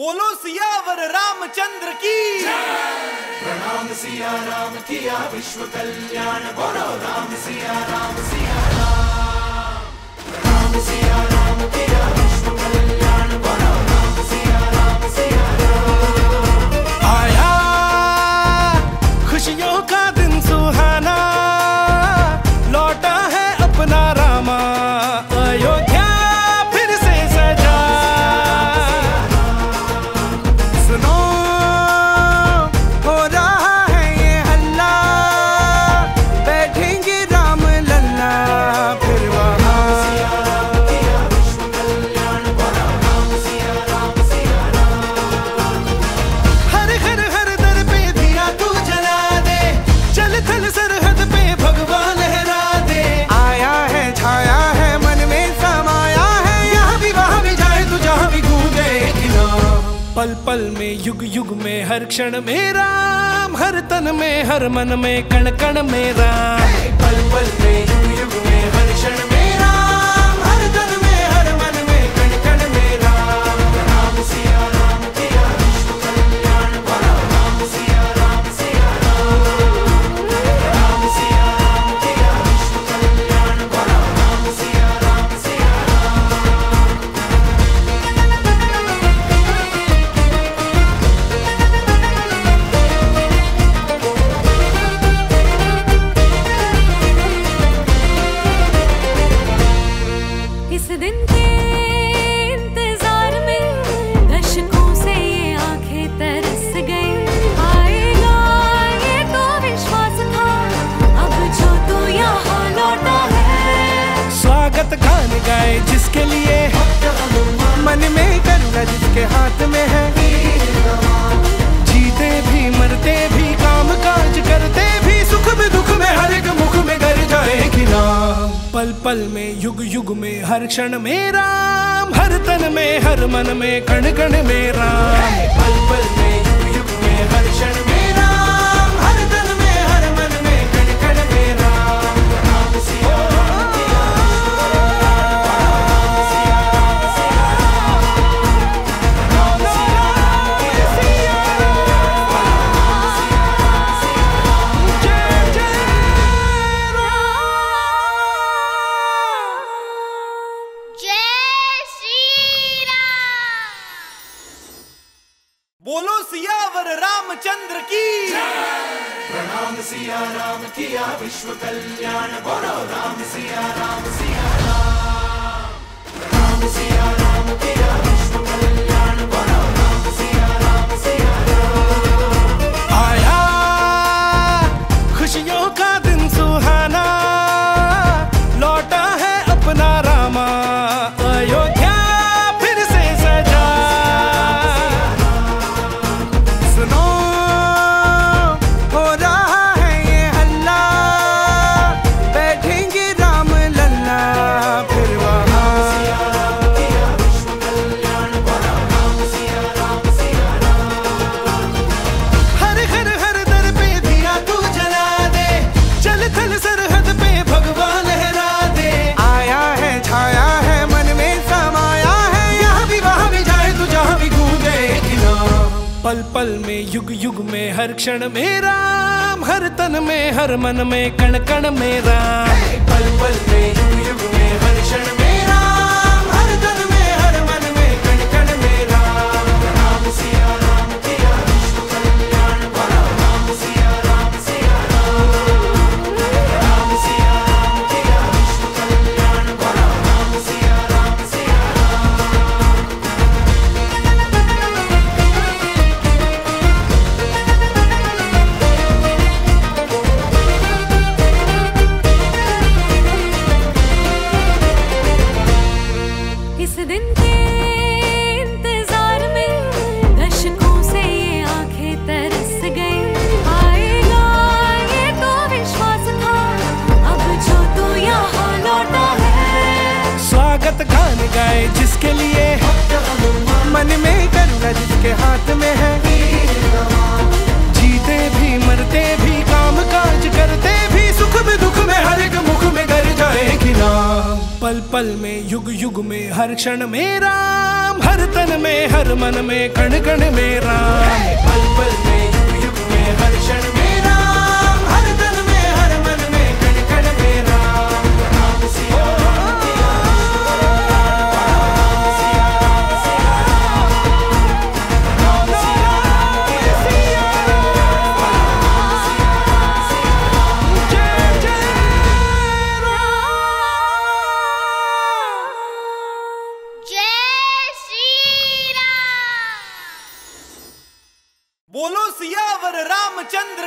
बोलो सियावर रामचंद्र की प्रणाम सिया राम किया विश्व कल्याण। बोलो राम सिया राम सिया राम, प्रणाम सिया राम किया विश्व कल्याण। बोलो राम सिया राम सिया राम। आया खुशियों का दिन सुहाना, लौटा है अपना रामा अयोध्या फिर से सजा। पल पल में युग युग में, हर क्षण में राम, हर तन में, हर मन में, कण कण में राम। पल पल में युग युग में, हर क्षण में राम, हर तन में, हर मन में, कण कण में राम। राम सिया राम किया विश्व कल्याण। राम सिया राम सिया राम, राम सिया राम किया विश्व कल्याण। राम सिया राम सिया राम। इस दिन के इंतजार में दशकों से ये आंखें तरस गई। आएगा ये तो विश्वास था, अब जो तू यहाँ लौटा है। स्वागत गान गाए जिसके लिए, मन में करुणा जिसके हाथ में है। जीते भी मरते भी, काम काज करते भी, सुख में दुख में, हर एक मुख में कर जाएगी नाम। पल पल में युग युग में, हर क्षण में राम, हर तन में, हर मन में, कण कण में राम। पल पल में युग युग में, हर क्षण में राम, हर तन में, हर मन में, कण कण में राम। राम सिया राम किया विश्व कल्याण। बोलो राम सिया राम सिया राम, राम सिया राम किया विश्व कल्याण। बोलो राम सिया राम सिया राम। आया खुशियों का दिन सुहाना, लौटा है अपना रामा अयोध्या फिर से सजा। सुनो पल पल में युग युग में, हर क्षण में राम, हर तन में, हर मन में, कण कण में राम। पल पल में युग युग में, हर क्षण में राम, हर तन में, हर मन में, कण कण में राम। राम सिया राम किया विश्व कल्याण। राम सिया राम सिया राम, राम सिया राम किया विश्व कल्याण। राम सिया राम सिया राम। दिन के इंतजार में दशकों से ये आंखें तरस गई। आएगा ये तो विश्वास था, अब जो तू यहाँ लौटा है। स्वागत गान गाए जिसके लिए, मन में करुणा जिसके हाथ में है। जीते भी मरते भी, काम काज करते भी, सुख में दुख में, हर एक मुख में कर जाएगी नाम। पल पल में युग युग में हर क्षण में राम, हर तन में हर मन में कण कण में राम। पल पल में युग युग में हर क्षण में राम, हर तन में हर मन में कण कण में राम। राम सिया चंद्र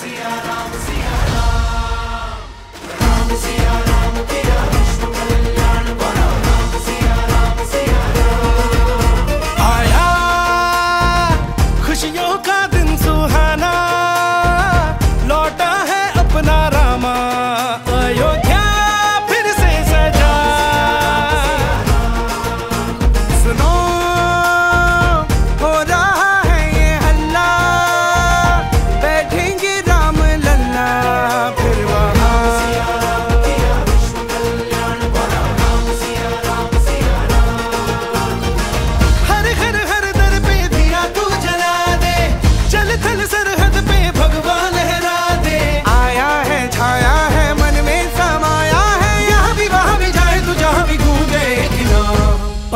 सिया राम, सिया राम। राम सिया राम किया विश्व कल्याण। बोलो राम सिया राम, सिया राम। आया खुशियों का दिन सुहाना, लौटा है अपना रामा।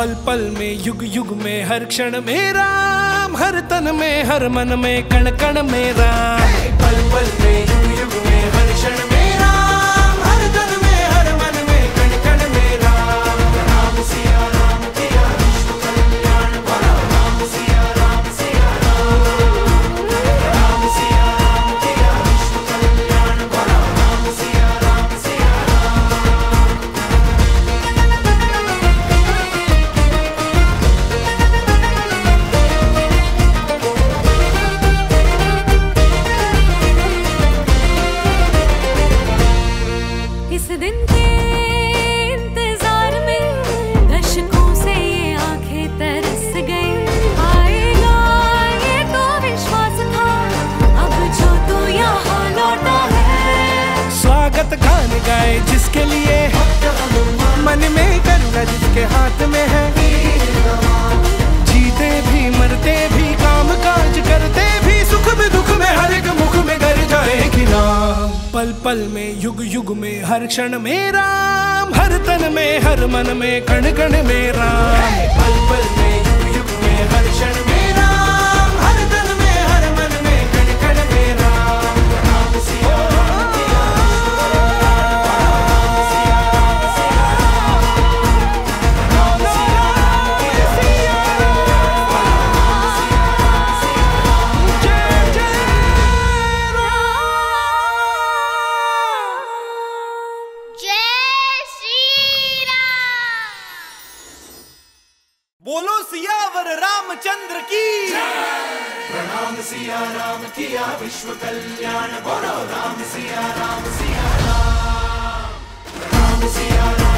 पल पल में युग युग में हर क्षण में राम, हर तन में हर मन में कण कण में राम। पल पल में युग युग में हर क्षण में राम, हर तन में हर मन में कण कण में राम। राम सिया राम किया विश्व कल्याण। बोलो राम सिया राम, सिया राम। राम सिया राम किया विश्व कल्याण। बोलो राम सिया राम, सिया राम। गान गाए जिसके लिए मन में करना जिसके हाथ में है, जीते भी मरते भी काम काज करते भी सुख में दुख में हर एक मुख में घर जाएगी राम। पल पल में युग युग में हर क्षण में राम, हर तन में हर मन में कण कण में राम। पल पल में युग युग में हर क्षण में राम, हर तन में हर मन में कण कण में राम। राम सिया राम किया सिया राम किया विश्व कल्याण। बोलो राम सिया राम, सिया राम। राम सिया राम।